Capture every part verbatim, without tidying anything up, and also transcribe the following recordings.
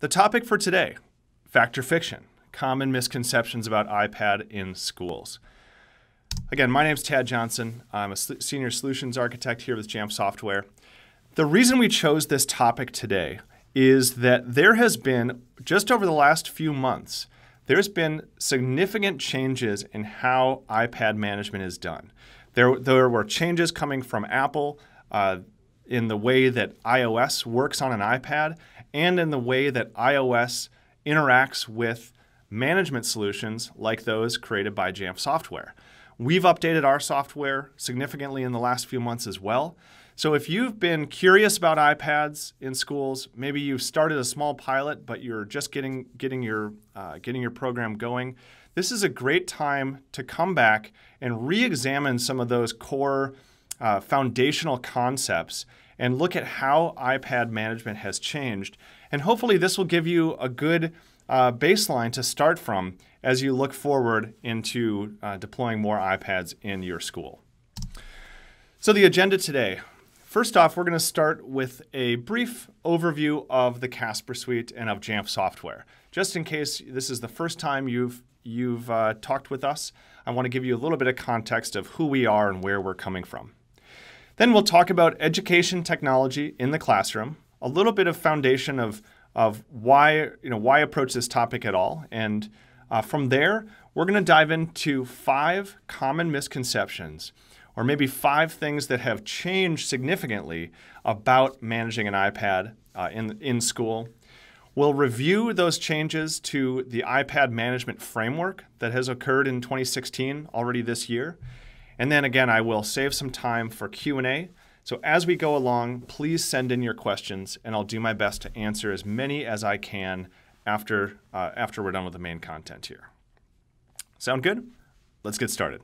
The topic for today, fact or fiction, common misconceptions about iPad in schools. Again, my name's Tad Johnson. I'm a senior solutions architect here with Jamf Software. The reason we chose this topic today is that there has been, just over the last few months, there's been significant changes in how iPad management is done. There, there were changes coming from Apple uh, in the way that iOS works on an iPad and in the way that iOS interacts with management solutions like those created by Jamf Software. We've updated our software significantly in the last few months as well. So if you've been curious about iPads in schools, maybe you've started a small pilot, but you're just getting, getting, your, uh, getting your program going, this is a great time to come back and re-examine some of those core uh, foundational concepts and look at how iPad management has changed. And hopefully this will give you a good uh, baseline to start from as you look forward into uh, deploying more iPads in your school. So the agenda today. First off, we're going to start with a brief overview of the Casper Suite and of Jamf Software. Just in case this is the first time you've, you've uh, talked with us, I want to give you a little bit of context of who we are and where we're coming from. Then we'll talk about education technology in the classroom, a little bit of foundation of, of why, you know, why approach this topic at all. And uh, from there, we're going to dive into five common misconceptions, or maybe five things that have changed significantly about managing an iPad uh, in, in school. We'll review those changes to the iPad management framework that has occurred in twenty sixteen, already this year. And then again, I will save some time for Q and A. So as we go along, please send in your questions and I'll do my best to answer as many as I can after, uh, after we're done with the main content here. Sound good? Let's get started.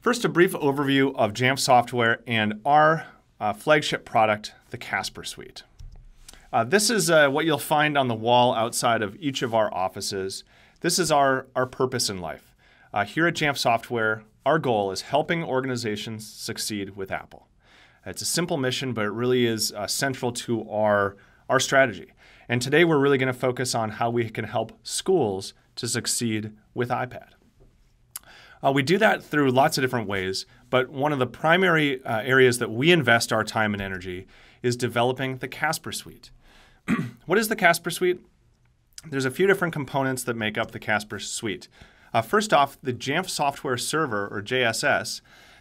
First, a brief overview of Jamf Software and our uh, flagship product, the Casper Suite. Uh, this is uh, what you'll find on the wall outside of each of our offices. This is our, our purpose in life. Uh, here at Jamf Software, our goal is helping organizations succeed with Apple. It's a simple mission, but it really is uh, central to our, our strategy. And today, we're really going to focus on how we can help schools to succeed with iPad. Uh, we do that through lots of different ways, but one of the primary uh, areas that we invest our time and energy is developing the Casper Suite. What is the Casper Suite? There's a few different components that make up the Casper Suite. Uh, first off, the Jamf Software Server, or J S S.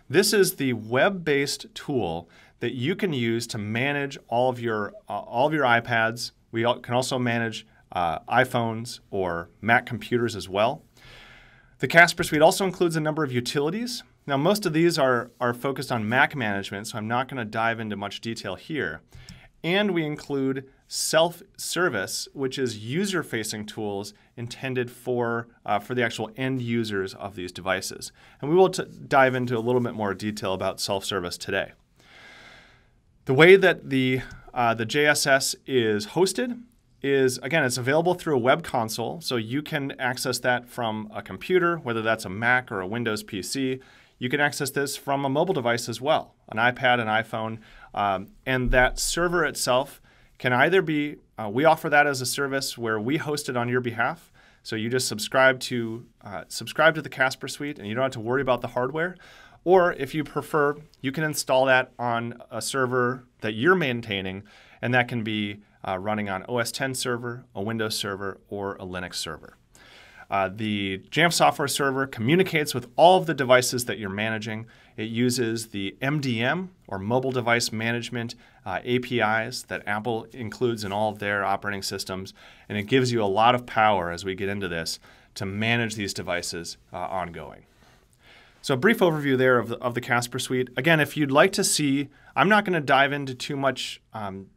This is the web-based tool that you can use to manage all of your, uh, all of your iPads. We can also manage uh, iPhones or Mac computers as well. The Casper Suite also includes a number of utilities. Now, most of these are, are focused on Mac management, so I'm not going to dive into much detail here. And we include Self Service, which is user-facing tools intended for, uh, for the actual end users of these devices. And we will t dive into a little bit more detail about Self Service today. The way that the, uh, the J S S is hosted is, again, it's available through a web console, so you can access that from a computer, whether that's a Mac or a Windows P C. You can access this from a mobile device as well, an iPad, an iPhone, um, and that server itself can either be, uh, we offer that as a service where we host it on your behalf, so you just subscribe to, uh, subscribe to the Casper Suite and you don't have to worry about the hardware, or if you prefer, you can install that on a server that you're maintaining, and that can be Uh, running on O S ten server, a Windows server, or a Linux server. Uh, the Jamf Software Server communicates with all of the devices that you're managing. It uses the M D M, or Mobile Device Management, uh, A P Is that Apple includes in all of their operating systems, and it gives you a lot of power as we get into this to manage these devices uh, ongoing. So a brief overview there of the, of the Casper Suite. Again, if you'd like to see, I'm not going to dive into too much um,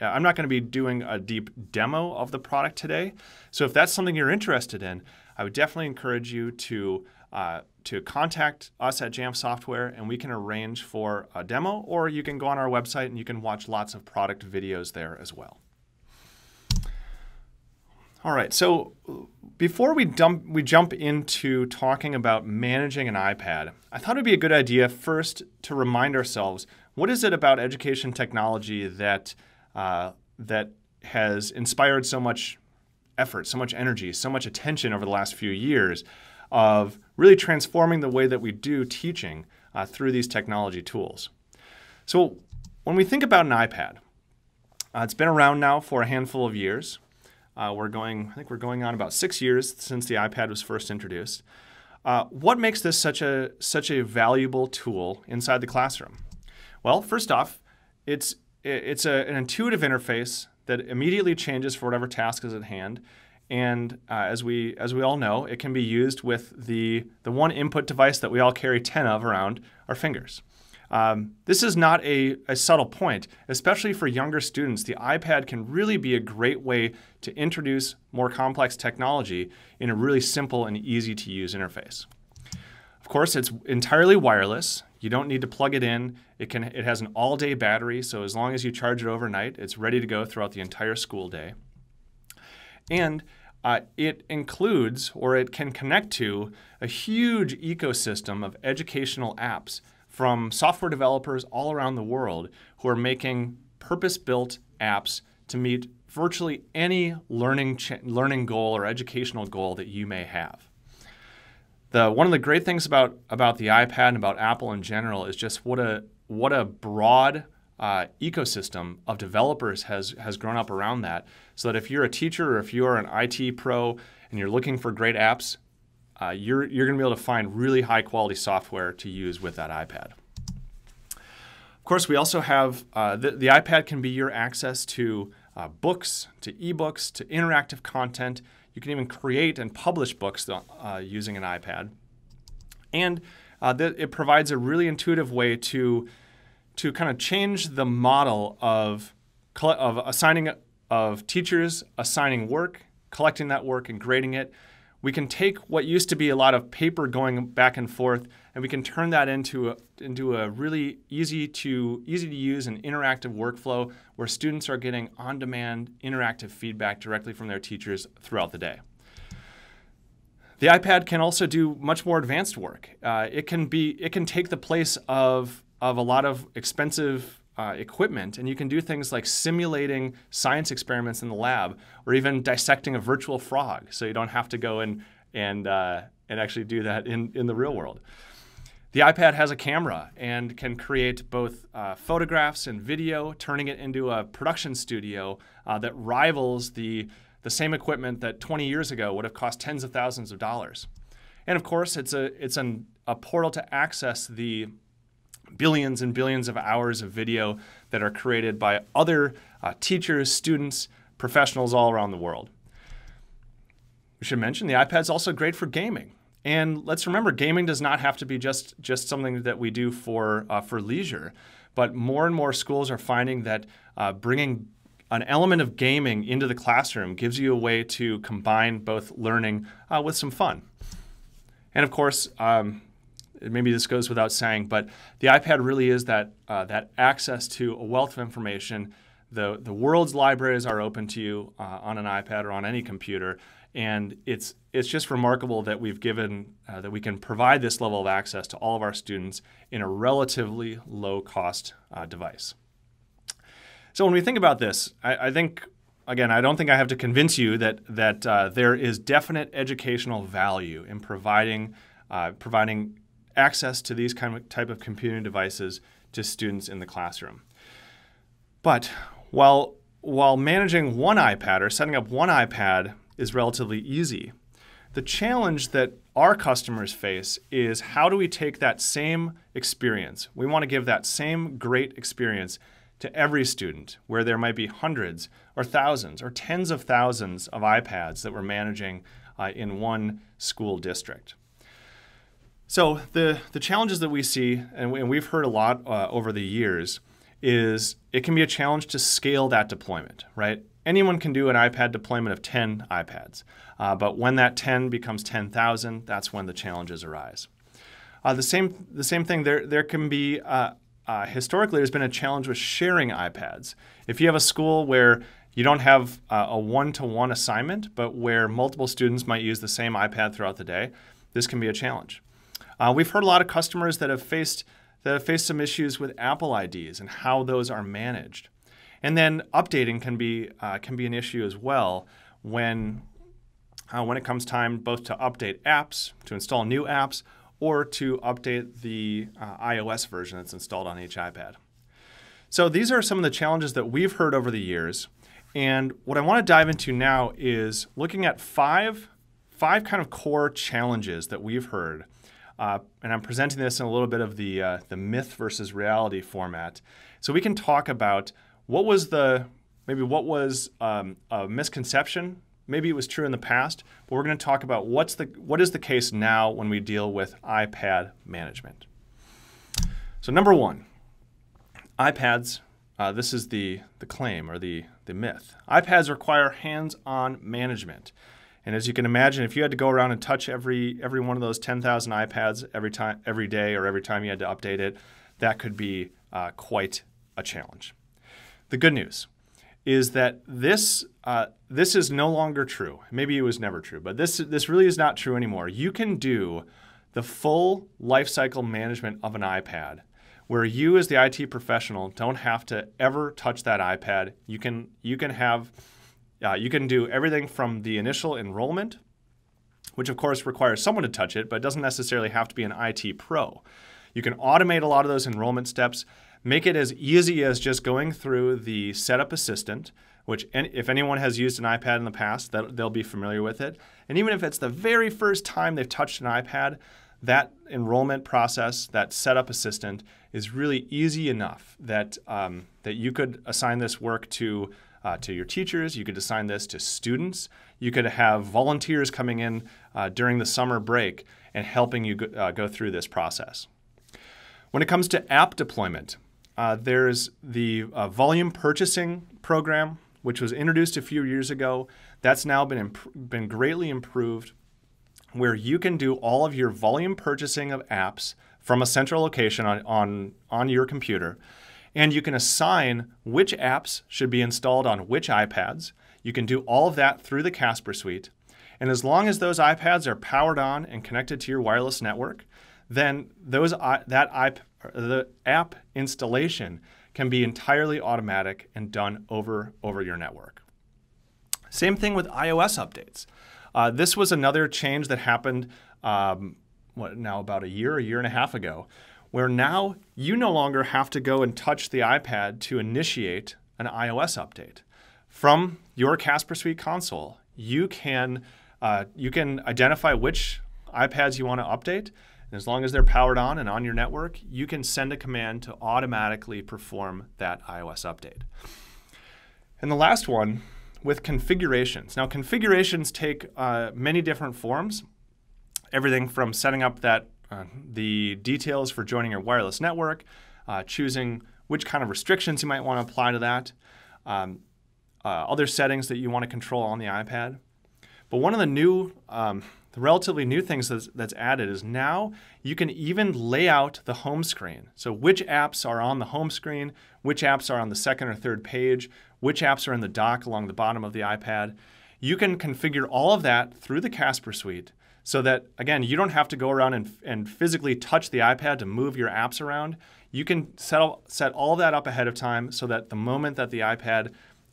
I'm not going to be doing a deep demo of the product today. So if that's something you're interested in, I would definitely encourage you to, uh, to contact us at Jamf Software and we can arrange for a demo, or you can go on our website and you can watch lots of product videos there as well. All right, so before we, dump, we jump into talking about managing an iPad, I thought it would be a good idea first to remind ourselves, what is it about education technology that Uh, that has inspired so much effort, so much energy, so much attention over the last few years of really transforming the way that we do teaching uh, through these technology tools. So when we think about an iPad, uh, it's been around now for a handful of years. Uh, we're going, I think we're going on about six years since the iPad was first introduced. Uh, what makes this such a, such a valuable tool inside the classroom? Well, first off, it's, it's a, an intuitive interface that immediately changes for whatever task is at hand. And uh, as we as we all know, it can be used with the, the one input device that we all carry ten of around, our fingers. Um, this is not a, a subtle point, especially for younger students. The iPad can really be a great way to introduce more complex technology in a really simple and easy to use interface. Of course, it's entirely wireless. You don't need to plug it in. It can, it has an all-day battery, so as long as you charge it overnight, it's ready to go throughout the entire school day. And uh, it includes, or it can connect to, a huge ecosystem of educational apps from software developers all around the world who are making purpose-built apps to meet virtually any learning, ch learning goal or educational goal that you may have. The, one of the great things about, about the iPad and about Apple in general is just what a, what a broad uh, ecosystem of developers has, has grown up around that, so that if you're a teacher or if you're an I T pro and you're looking for great apps, uh, you're, you're going to be able to find really high quality software to use with that iPad. Of course, we also have, uh, the, the iPad can be your access to uh, books, to ebooks, to interactive content. You can even create and publish books uh, using an iPad. And uh, it provides a really intuitive way to, to kind of change the model of, of assigning, of teachers assigning work, collecting that work and grading it. We can take what used to be a lot of paper going back and forth, and we can turn that into a, into a really easy to, easy to use and interactive workflow where students are getting on-demand interactive feedback directly from their teachers throughout the day. The iPad can also do much more advanced work. Uh, it can be, it can take the place of, of a lot of expensive uh, equipment, and you can do things like simulating science experiments in the lab, or even dissecting a virtual frog, so you don't have to go and, and, uh, and actually do that in, in the real world. The iPad has a camera and can create both uh, photographs and video, turning it into a production studio uh, that rivals the, the same equipment that twenty years ago would have cost tens of thousands of dollars. And of course, it's a, it's an, a portal to access the billions and billions of hours of video that are created by other uh, teachers, students, professionals all around the world. We should mention the iPad's also great for gaming. And let's remember, gaming does not have to be just, just something that we do for, uh, for leisure, but more and more schools are finding that uh, bringing an element of gaming into the classroom gives you a way to combine both learning uh, with some fun. And of course, um, maybe this goes without saying, but the iPad really is that, uh, that access to a wealth of information. The, the world's libraries are open to you uh, on an iPad or on any computer. And it's, it's just remarkable that we've given, uh, that we can provide this level of access to all of our students in a relatively low-cost uh, device. So when we think about this, I, I think, again, I don't think I have to convince you that, that uh, there is definite educational value in providing, uh, providing access to these kind of type of computing devices to students in the classroom. But while, while managing one iPad or setting up one iPad is relatively easy, the challenge that our customers face is, how do we take that same experience? We want to give that same great experience to every student, where there might be hundreds or thousands or tens of thousands of iPads that we're managing uh, in one school district. So the, the challenges that we see, and, we, and we've heard a lot uh, over the years, is it can be a challenge to scale that deployment, right? Anyone can do an iPad deployment of ten iPads, uh, but when that ten becomes ten thousand, that's when the challenges arise. Uh, the same, the same thing. There, there can be uh, uh, historically, there's been a challenge with sharing iPads. If you have a school where you don't have uh, a one-to-one assignment, but where multiple students might use the same iPad throughout the day, this can be a challenge. Uh, we've heard a lot of customers that have faced that have faced some issues with Apple I Ds and how those are managed. And then updating can be uh, can be an issue as well when uh, when it comes time both to update apps, to install new apps, or to update the uh, iOS version that's installed on each iPad. So these are some of the challenges that we've heard over the years. And what I want to dive into now is looking at five, five kind of core challenges that we've heard. Uh, and I'm presenting this in a little bit of the, uh, the myth versus reality format. So we can talk about what was the, maybe what was um, a misconception. Maybe it was true in the past, but we're going to talk about what's the, what is the case now when we deal with iPad management. So number one, iPads, uh, this is the, the claim or the, the myth. iPads require hands-on management. And as you can imagine, if you had to go around and touch every, every one of those ten thousand iPads every time, every day or every time you had to update it, that could be uh, quite a challenge. The good news is that this uh, this is no longer true. Maybe it was never true, but this this really is not true anymore. You can do the full lifecycle management of an iPad, where you as the I T professional don't have to ever touch that iPad. You can you can have uh, you can do everything from the initial enrollment, which of course requires someone to touch it, but doesn't necessarily have to be an I T pro. You can automate a lot of those enrollment steps. Make it as easy as just going through the setup assistant, which any, if anyone has used an iPad in the past, that they'll be familiar with it. And even if it's the very first time they've touched an iPad, that enrollment process, that setup assistant is really easy enough that, um, that you could assign this work to, uh, to your teachers, you could assign this to students, you could have volunteers coming in uh, during the summer break and helping you go, uh, go through this process. When it comes to app deployment, Uh, there's the uh, volume purchasing program, which was introduced a few years ago. That's now been, imp been greatly improved, where you can do all of your volume purchasing of apps from a central location on, on, on your computer. And you can assign which apps should be installed on which iPads. You can do all of that through the Casper Suite. And as long as those iPads are powered on and connected to your wireless network, then those uh, that iPad the app installation can be entirely automatic and done over, over your network. Same thing with iOS updates. Uh, this was another change that happened um, what now about a year, a year and a half ago, where now you no longer have to go and touch the iPad to initiate an iOS update. From your Casper Suite console, you can, uh, you can identify which iPads you want to update. As long as they're powered on and on your network, you can send a command to automatically perform that iOS update. And the last one, with configurations. Now, configurations take uh, many different forms. Everything from setting up that uh, the details for joining your wireless network, uh, choosing which kind of restrictions you might want to apply to that, um, uh, other settings that you want to control on the iPad. But one of the new um, The relatively new things that's, that's added is now you can even lay out the home screen. So which apps are on the home screen, which apps are on the second or third page, which apps are in the dock along the bottom of the iPad. You can configure all of that through the Casper Suite so that, again, you don't have to go around and, and physically touch the iPad to move your apps around. You can set, set all that up ahead of time so that the moment that the iPad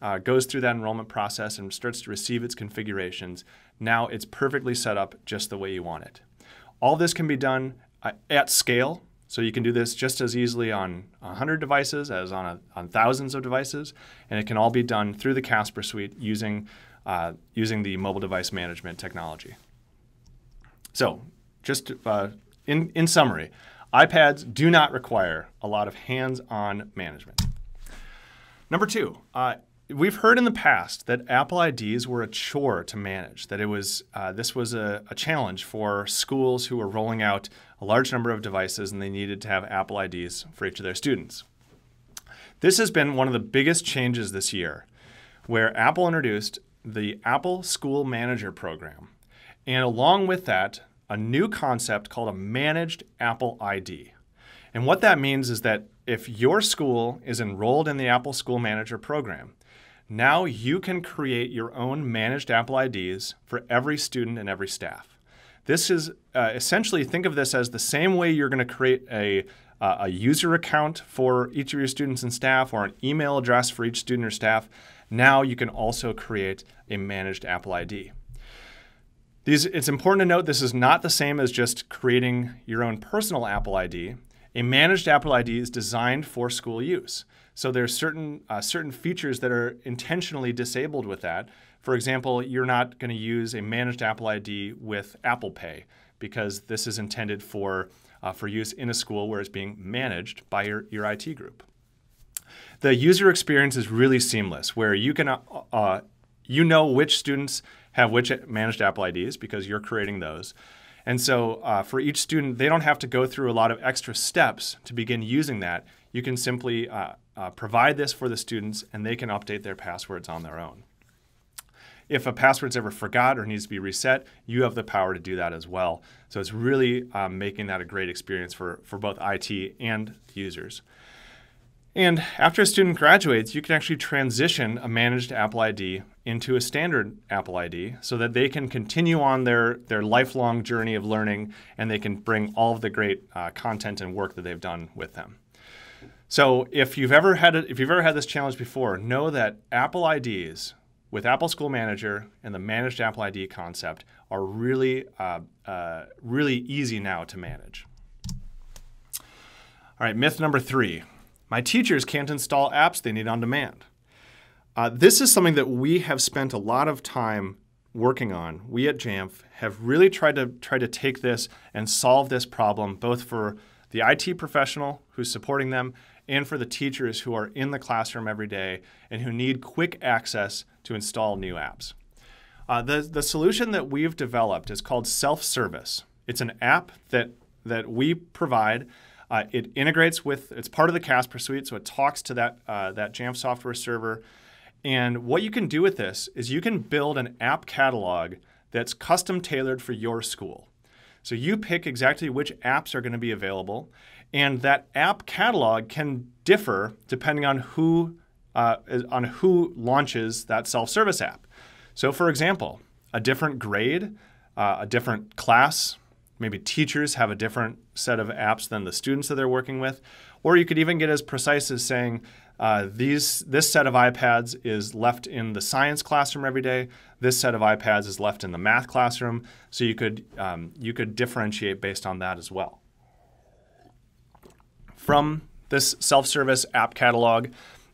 Uh, goes through that enrollment process and starts to receive its configurations, now it's perfectly set up just the way you want it. All this can be done uh, at scale, so you can do this just as easily on one hundred devices as on, a, on thousands of devices, and it can all be done through the Casper Suite using, uh, using the mobile device management technology. So, just uh, in, in summary, iPads do not require a lot of hands-on management. Number two, uh, we've heard in the past that Apple I Ds were a chore to manage, that it was, uh, this was a, a challenge for schools who were rolling out a large number of devices and they needed to have Apple I Ds for each of their students. This has been one of the biggest changes this year, where Apple introduced the Apple School Manager program. And along with that, a new concept called a managed Apple I D. And what that means is that if your school is enrolled in the Apple School Manager program, now you can create your own managed Apple I Ds for every student and every staff. This is uh, essentially, think of this as the same way you're going to create a, uh, a user account for each of your students and staff, or an email address for each student or staff. Now you can also create a managed Apple I D. These, it's important to note this is not the same as just creating your own personal Apple I D. A managed Apple I D is designed for school use. So there are certain, uh, certain features that are intentionally disabled with that. For example, you're not going to use a managed Apple I D with Apple Pay, because this is intended for, uh, for use in a school where it's being managed by your, your I T group. The user experience is really seamless, where you can, uh, uh, you know which students have which managed Apple I Ds because you're creating those. And so uh, for each student, they don't have to go through a lot of extra steps to begin using that. You can simply uh, uh, provide this for the students, and they can update their passwords on their own. If a password's ever forgot or needs to be reset, you have the power to do that as well. So it's really um, making that a great experience for, for both I T and users. And after a student graduates, you can actually transition a managed Apple I D into a standard Apple I D so that they can continue on their, their lifelong journey of learning, and they can bring all of the great uh, content and work that they've done with them. So if you've ever had a, if you've ever had this challenge before, know that Apple I Ds with Apple School Manager and the managed Apple I D concept are really, uh, uh, really easy now to manage. All right, myth number three. My teachers can't install apps they need on demand. Uh, this is something that we have spent a lot of time working on. We at Jamf have really tried to try to take this and solve this problem, both for the I T professional who's supporting them and for the teachers who are in the classroom every day and who need quick access to install new apps. Uh, the, the solution that we've developed is called Self Service. It's an app that, that we provide. Uh, it integrates with, it's part of the Casper Suite, so it talks to that, uh, that Jamf software server. And what you can do with this is you can build an app catalog that's custom tailored for your school. So you pick exactly which apps are going to be available, and that app catalog can differ depending on who, uh, on who launches that self-service app. So for example, a different grade, uh, a different class, maybe teachers have a different set of apps than the students that they're working with. Or you could even get as precise as saying, uh, these, this set of iPads is left in the science classroom every day. This set of iPads is left in the math classroom. So you could, um, you could differentiate based on that as well. From this self-service app catalog,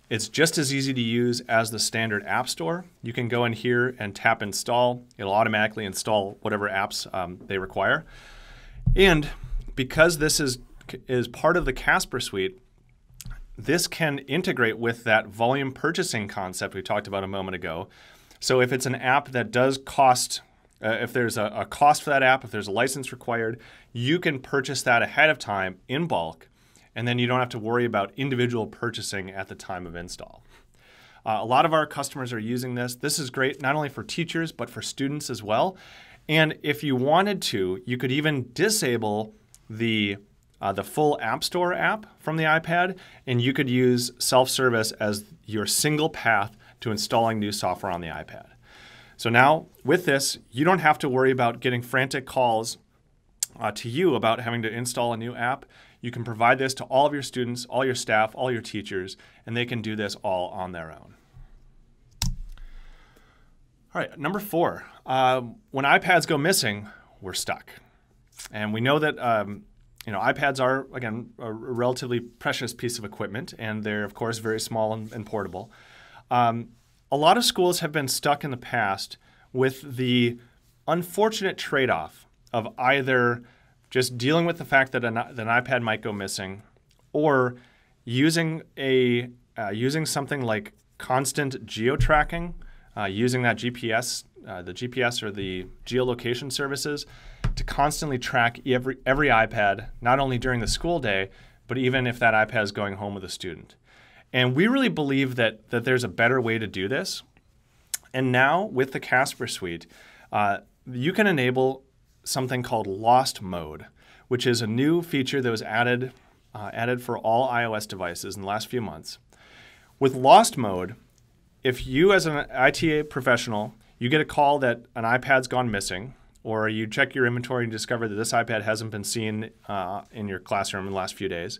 it's just as easy to use as the standard app store. You can go in here and tap install. It'll automatically install whatever apps um, they require. And because this is, is part of the Casper Suite, this can integrate with that volume purchasing concept we talked about a moment ago. So if it's an app that does cost, uh, if there's a, a cost for that app, if there's a license required, you can purchase that ahead of time in bulk, and then you don't have to worry about individual purchasing at the time of install. Uh, a lot of our customers are using this. This is great not only for teachers, but for students as well. And if you wanted to, you could even disable the, uh, the full App Store app from the iPad, and you could use self-service as your single path to installing new software on the iPad. So now with this, you don't have to worry about getting frantic calls uh, to you about having to install a new app. You can provide this to all of your students, all your staff, all your teachers, and they can do this all on their own. All right, number four, um, when iPads go missing, we're stuck. And we know that um, you know, iPads are, again, a relatively precious piece of equipment, and they're, of course, very small and, and portable. Um, a lot of schools have been stuck in the past with the unfortunate trade-off of either just dealing with the fact that an, that an iPad might go missing, or using, a, uh, using something like constant geo-tracking, Uh, using that G P S, uh, the G P S or the geolocation services to constantly track every, every iPad, not only during the school day, but even if that iPad is going home with a student. And we really believe that, that there's a better way to do this. And now with the Casper Suite, uh, you can enable something called Lost Mode, which is a new feature that was added, uh, added for all iOS devices in the last few months. With Lost Mode, if you as an I T professional, you get a call that an iPad's gone missing, or you check your inventory and discover that this iPad hasn't been seen uh, in your classroom in the last few days,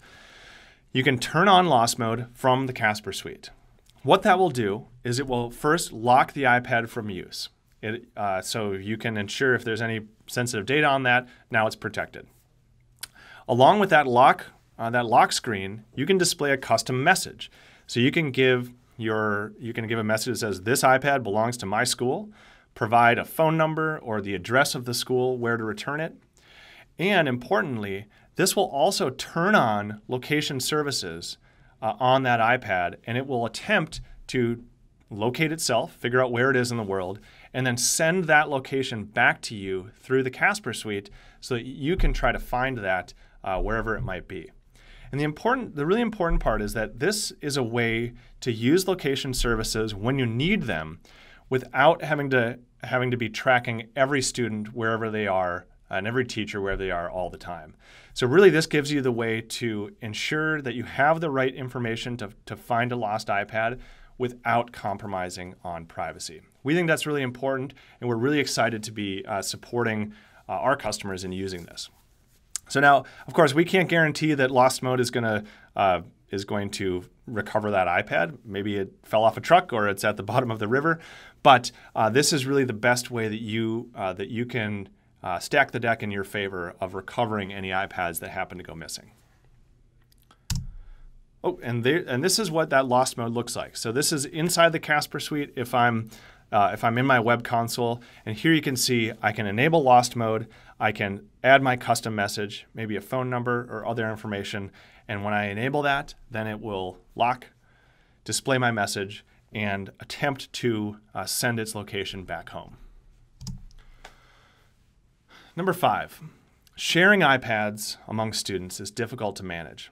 you can turn on Lost Mode from the Casper Suite. What that will do is it will first lock the iPad from use. It, uh, so you can ensure if there's any sensitive data on that, now it's protected. Along with that lock, uh, that lock screen, you can display a custom message. So you can give your, you can give a message that says, "This iPad belongs to my school," provide a phone number or the address of the school where to return it. And importantly, this will also turn on location services uh, on that iPad, and it will attempt to locate itself, figure out where it is in the world, and then send that location back to you through the Casper Suite so that you can try to find that uh, wherever it might be. And the important, the really important part is that this is a way to use location services when you need them without having to, having to be tracking every student wherever they are and every teacher wherever they are all the time. So really this gives you the way to ensure that you have the right information to, to find a lost iPad without compromising on privacy. We think that's really important, and we're really excited to be uh, supporting uh, our customers in using this. So now, of course, we can't guarantee that Lost Mode is gonna, uh, is going to recover that iPad. Maybe it fell off a truck or it's at the bottom of the river, but uh, this is really the best way that you, uh, that you can uh, stack the deck in your favor of recovering any iPads that happen to go missing. Oh, and, there, and this is what that Lost Mode looks like. So this is inside the Casper Suite if I'm, uh, if I'm in my web console. And here you can see I can enable Lost Mode. I can add my custom message, maybe a phone number or other information. And when I enable that, then it will lock, display my message, and attempt to uh, send its location back home. Number five, sharing iPads among students is difficult to manage.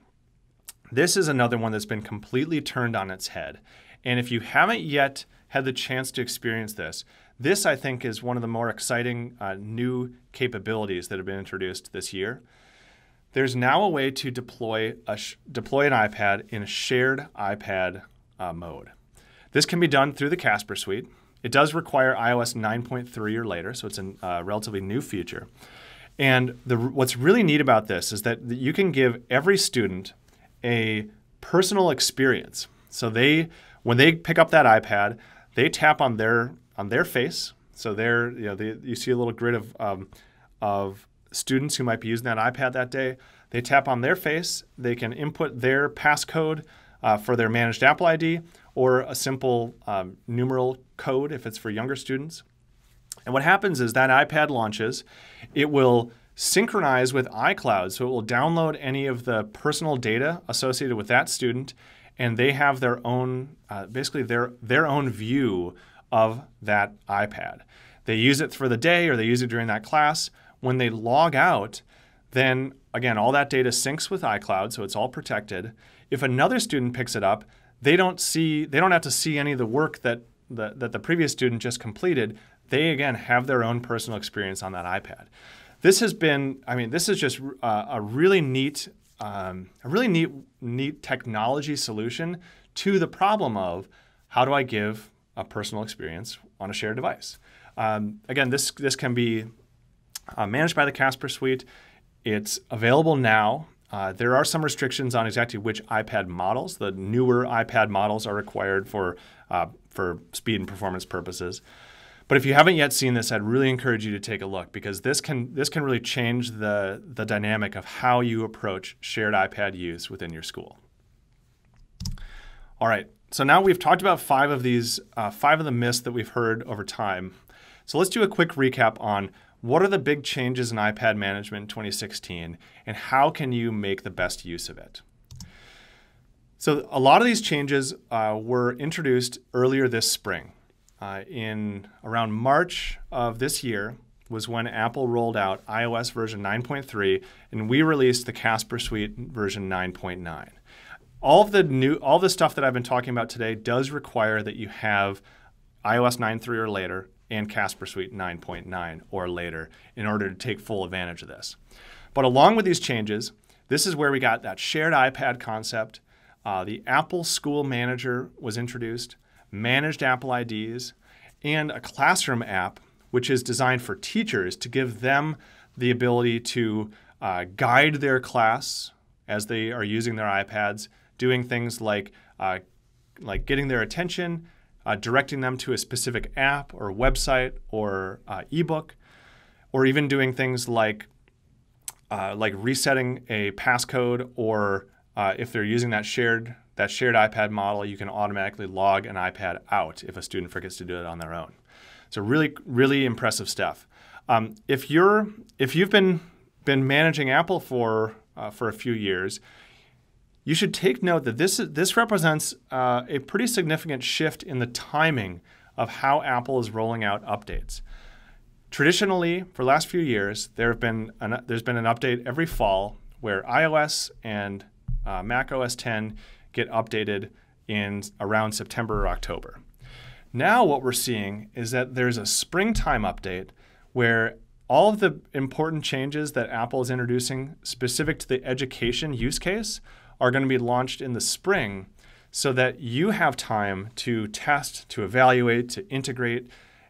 This is another one that's been completely turned on its head. And if you haven't yet had the chance to experience this, this I think is one of the more exciting uh, new capabilities that have been introduced this year. There's now a way to deploy, a sh deploy an iPad in a shared iPad uh, mode. This can be done through the Casper Suite. It does require i O S nine point three or later, so it's a uh, relatively new feature. And the, what's really neat about this is that you can give every student a personal experience. So they, when they pick up that iPad, they tap on their on their face. So there, you know, they, you see a little grid of um, of students who might be using that iPad that day. They tap on their face. They can input their passcode uh, for their managed Apple I D or a simple um, numeral code if it's for younger students. And what happens is that iPad launches. It will synchronize with iCloud, so it will download any of the personal data associated with that student, and they have their own, uh, basically their, their own view of that iPad. They use it for the day or they use it during that class. When they log out, then again, all that data syncs with iCloud, so it's all protected. If another student picks it up, they don't see, they don't have to see any of the work that the, that the previous student just completed. They again have their own personal experience on that iPad. This has been, I mean, this is just uh, a really neat, um, a really neat, neat technology solution to the problem of how do I give a personal experience on a shared device? Um, again, this, this can be uh, managed by the Casper Suite. It's available now. Uh, there are some restrictions on exactly which iPad models. The newer iPad models are required for, uh, for speed and performance purposes. But if you haven't yet seen this, I'd really encourage you to take a look, because this can, this can really change the, the dynamic of how you approach shared iPad use within your school. All right, so now we've talked about five of these, uh, five of the myths that we've heard over time. So let's do a quick recap on what are the big changes in iPad management in twenty sixteen and how can you make the best use of it? So a lot of these changes uh, were introduced earlier this spring. Uh, in around March of this year was when Apple rolled out iOS version nine point three, and we released the Casper Suite version nine point nine. All of the new, all the stuff that I've been talking about today does require that you have i O S nine point three or later and Casper Suite nine point nine or later in order to take full advantage of this. But along with these changes, this is where we got that shared iPad concept. Uh, the Apple School Manager was introduced, managed Apple I Ds, and a classroom app which is designed for teachers to give them the ability to uh, guide their class as they are using their iPads, doing things like, uh, like getting their attention, uh, directing them to a specific app or website or uh, ebook, or even doing things like, uh, like resetting a passcode, or uh, if they're using that shared, that shared iPad model, you can automatically log an iPad out if a student forgets to do it on their own. So really, really impressive stuff. Um, if you're, if you've been been managing Apple for uh, for a few years, you should take note that this this represents uh, a pretty significant shift in the timing of how Apple is rolling out updates. Traditionally, for the last few years, there have been an, there's been an update every fall where iOS and uh, Mac O S X get updated in around September or October. Now what we're seeing is that there's a springtime update where all of the important changes that Apple is introducing specific to the education use case are going to be launched in the spring, so that you have time to test, to evaluate, to integrate,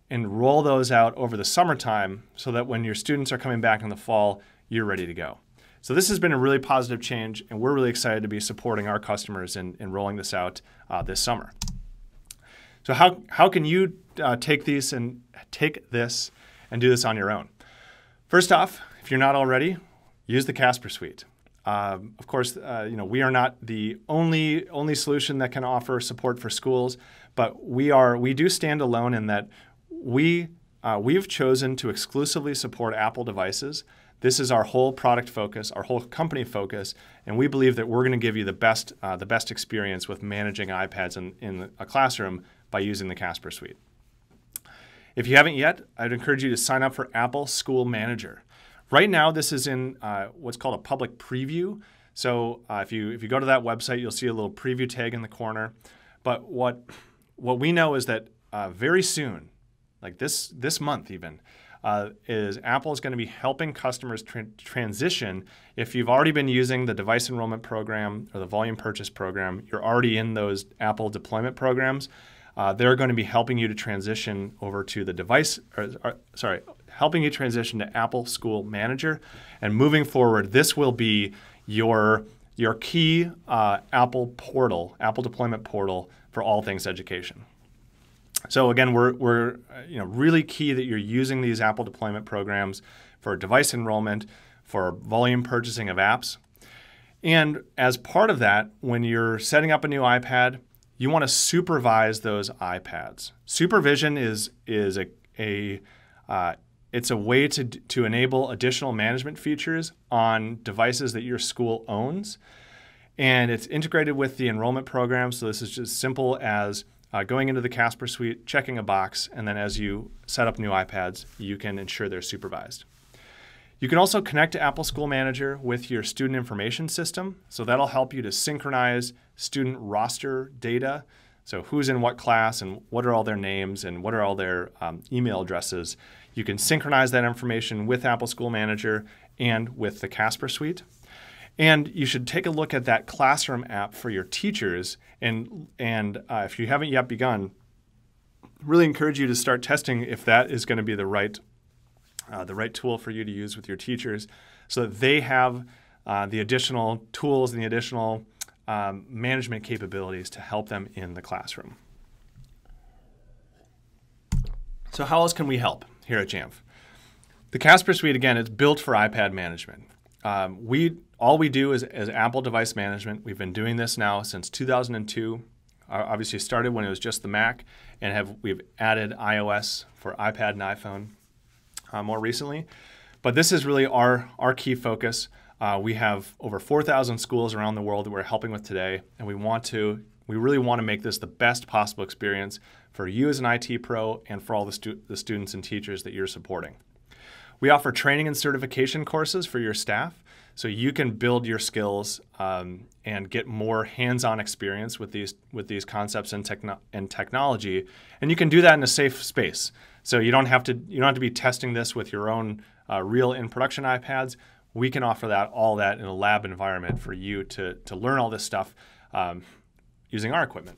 and roll those out over the summertime, so that when your students are coming back in the fall, you're ready to go. So this has been a really positive change, and we're really excited to be supporting our customers in, in rolling this out uh, this summer. So how, how can you uh, take these and take this and do this on your own? First off, if you're not already, use the Casper Suite. Um, of course, uh, you know, we are not the only only solution that can offer support for schools, but we are we do stand alone in that we uh, we've chosen to exclusively support Apple devices. This is our whole product focus, our whole company focus, and we believe that we're going to give you the best uh, the best experience with managing iPads in, in a classroom by using the Casper Suite. If you haven't yet, I'd encourage you to sign up for Apple School Manager. Right now, this is in uh, what's called a public preview. So uh, if you if you go to that website, you'll see a little preview tag in the corner. But what what we know is that uh, very soon, like this this month even, uh, is Apple is going to be helping customers tra transition. If you've already been using the device enrollment program or the volume purchase program, you're already in those Apple deployment programs. Uh, they're going to be helping you to transition over to the device, or, or, sorry, helping you transition to Apple School Manager. And moving forward, this will be your, your key uh, Apple portal, Apple deployment portal for all things education. So again, we're, we're you know, really key that you're using these Apple deployment programs for device enrollment, for volume purchasing of apps. And as part of that, when you're setting up a new iPad, you want to supervise those iPads. Supervision is is a, a uh, it's a way to to enable additional management features on devices that your school owns, and it's integrated with the enrollment program. So this is just simple as uh, going into the Casper Suite, checking a box, and then as you set up new iPads, you can ensure they're supervised. You can also connect to Apple School Manager with your student information system. So that'll help you to synchronize student roster data. So who's in what class and what are all their names and what are all their um, email addresses. You can synchronize that information with Apple School Manager and with the Casper Suite. And you should take a look at that Classroom app for your teachers. And, and uh, if you haven't yet begun, really encourage you to start testing if that is going to be the right Uh, the right tool for you to use with your teachers, so that they have uh, the additional tools and the additional um, management capabilities to help them in the classroom. So how else can we help here at Jamf? The Casper Suite, again, it's built for iPad management. Um, we, all we do is, is Apple device management. We've been doing this now since two thousand two. Uh, obviously started when it was just the Mac, and have, we've added iOS for iPad and iPhone. Uh, more recently, but this is really our our key focus. Uh, we have over four thousand schools around the world that we're helping with today, and we want to we really want to make this the best possible experience for you as an I T pro and for all the, stu the students and teachers that you're supporting. We offer training and certification courses for your staff, so you can build your skills um, and get more hands-on experience with these with these concepts and techno and technology, and you can do that in a safe space. So you don't have to you don't have to be testing this with your own uh, real in-production iPads. We can offer that all that in a lab environment for you to to learn all this stuff um, using our equipment.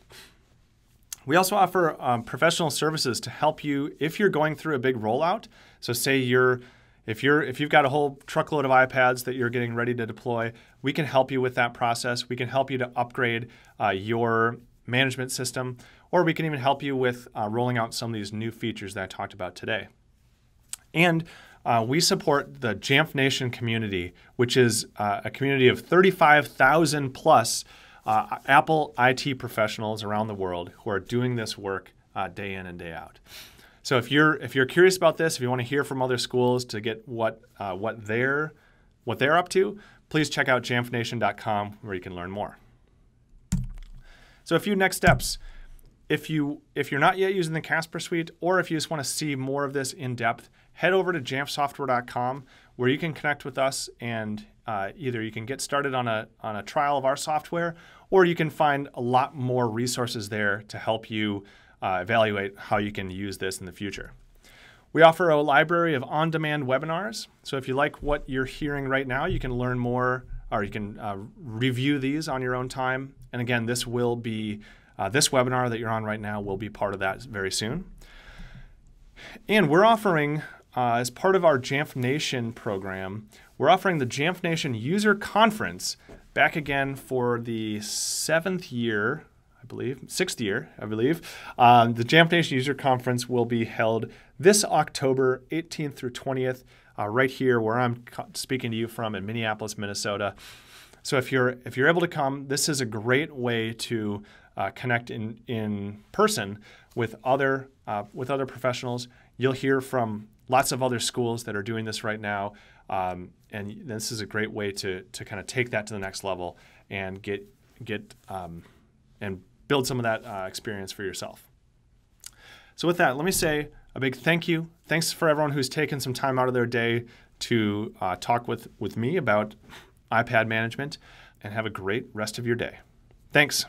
We also offer um, professional services to help you if you're going through a big rollout. So say you're If you're if you've got a whole truckload of iPads that you're getting ready to deploy, we can help you with that process. We can help you to upgrade uh, your management system, or we can even help you with uh, rolling out some of these new features that I talked about today. And uh, we support the Jamf Nation community, which is uh, a community of thirty-five thousand plus uh, Apple I T professionals around the world who are doing this work uh, day in and day out. So if you're if you're curious about this, if you want to hear from other schools to get what uh, what they're what they're up to, please check out jamf nation dot com where you can learn more. So a few next steps. If you if you're not yet using the Casper Suite, or if you just want to see more of this in depth, head over to jamf software dot com where you can connect with us, and uh, either you can get started on a on a trial of our software, or you can find a lot more resources there to help you Uh, evaluate how you can use this in the future. We offer a library of on-demand webinars. So if you like what you're hearing right now, you can learn more, or you can uh, review these on your own time. And again, this will be, uh, this webinar that you're on right now will be part of that very soon. And we're offering, uh, as part of our Jamf Nation program, we're offering the Jamf Nation User Conference back again for the seventh year, I believe, sixth year, I believe. Um, the Jamf Nation User Conference will be held this October eighteenth through twentieth, uh, right here where I'm speaking to you from in Minneapolis, Minnesota. So if you're if you're able to come, this is a great way to uh, connect in in person with other uh, with other professionals. You'll hear from lots of other schools that are doing this right now, um, and this is a great way to to kind of take that to the next level and get get um, and build some of that uh, experience for yourself. So with that, let me say a big thank you. Thanks for everyone who's taken some time out of their day to uh, talk with, with me about iPad management, and have a great rest of your day. Thanks.